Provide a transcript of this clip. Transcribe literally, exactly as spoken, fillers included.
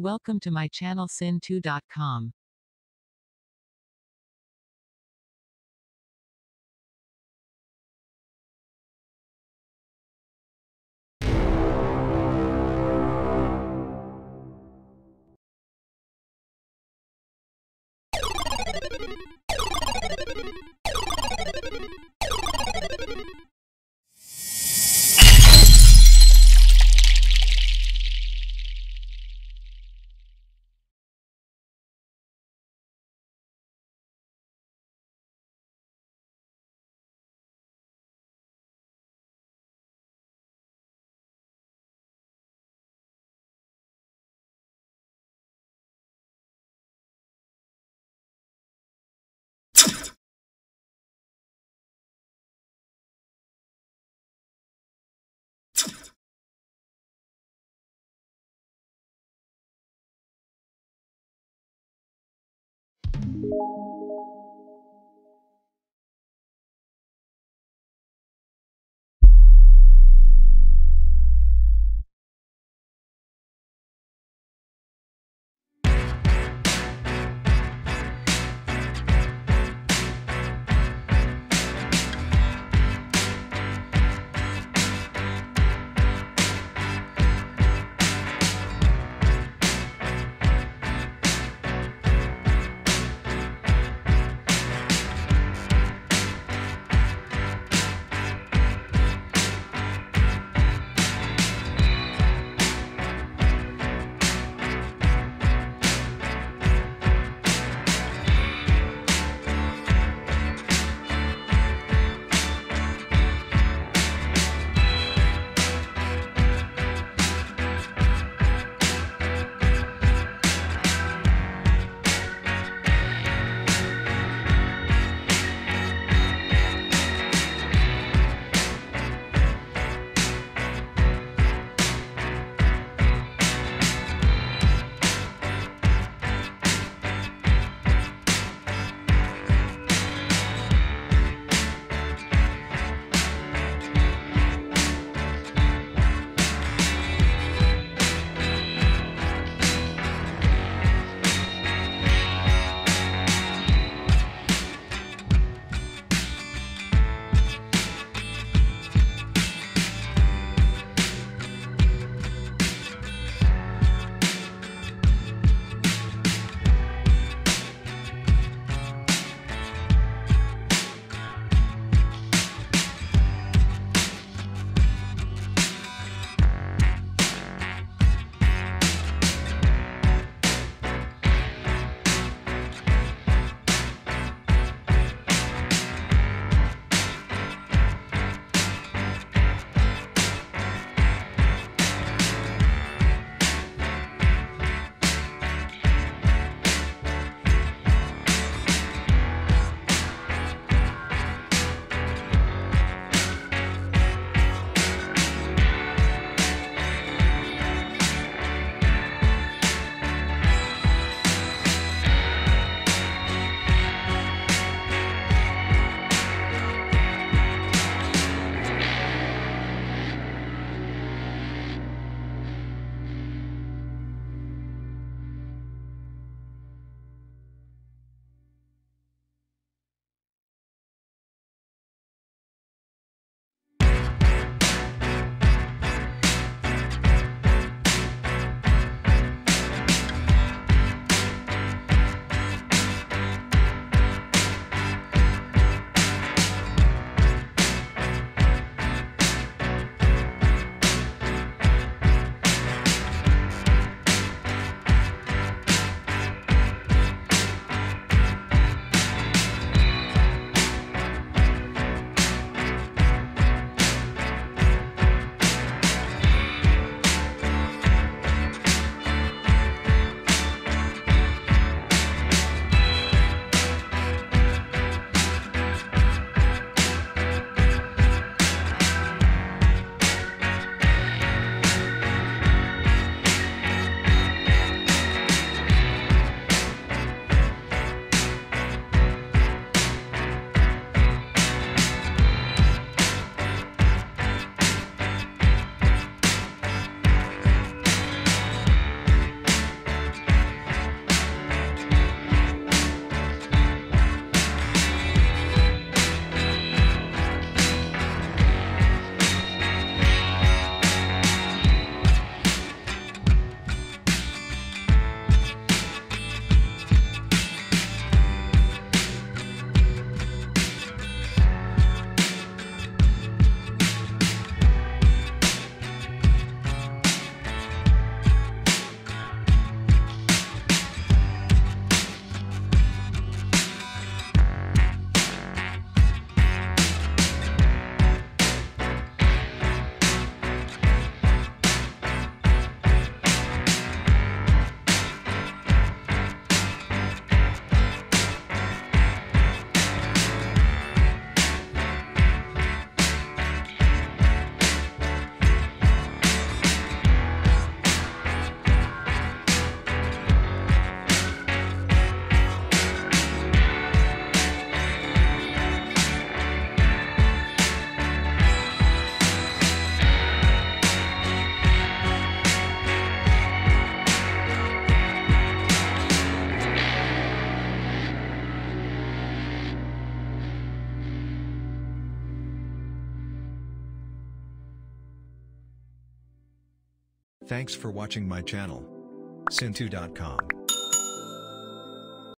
Welcome to my channel Sintu dot com. Thanks for watching my channel. Sintu dot com